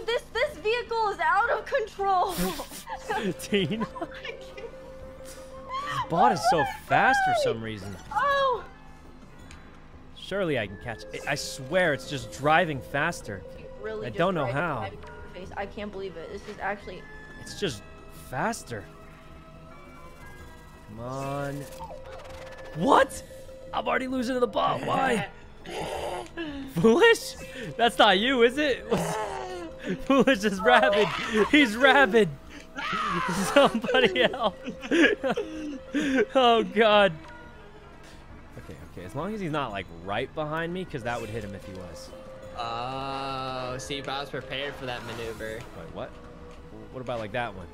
Dude, this vehicle is out of control. Tina. This bot is so fast for some reason. Oh. Surely I can catch it. I swear it's just driving faster. Really, I don't know how. I can't believe it. This is actually... It's just faster. Come on. What? I'm already losing to the bot. Why? Foolish? That's not you, is it? Foolish is rabid. He's rabid. Somebody help. Oh, God. Okay, okay. As long as he's not, like, right behind me, because that would hit him if he was. Oh, see, I was prepared for that maneuver. Wait, what? What about, like, that one?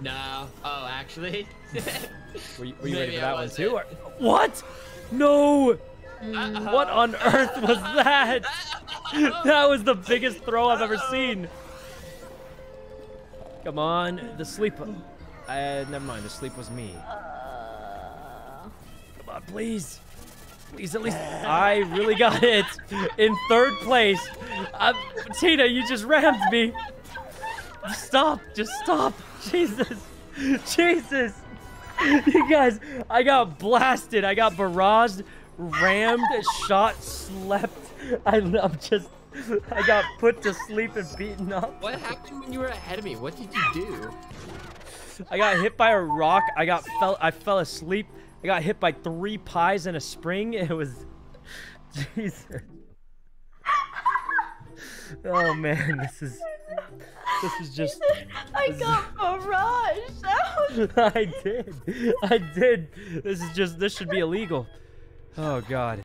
No. Oh, actually? were you ready for that one, too? Or... What? No! Uh-oh. What on earth was that? Uh-oh. That was the biggest throw I've ever seen. Come on, the sleep. Never mind, the sleep was me. Come on, please. Please, at least. I really got it. In third place. Tina, you just rammed me. Stop, just stop. Jesus. Jesus. You guys, I got blasted. I got barraged. Rammed, shot, slept. I got put to sleep and beaten up. What happened when you were ahead of me? What did you do? I got hit by a rock. I fell asleep. I got hit by 3 pies and a spring. It was, Jesus. Oh man, this is just. I got barraged. I did. This should be illegal. Oh, God.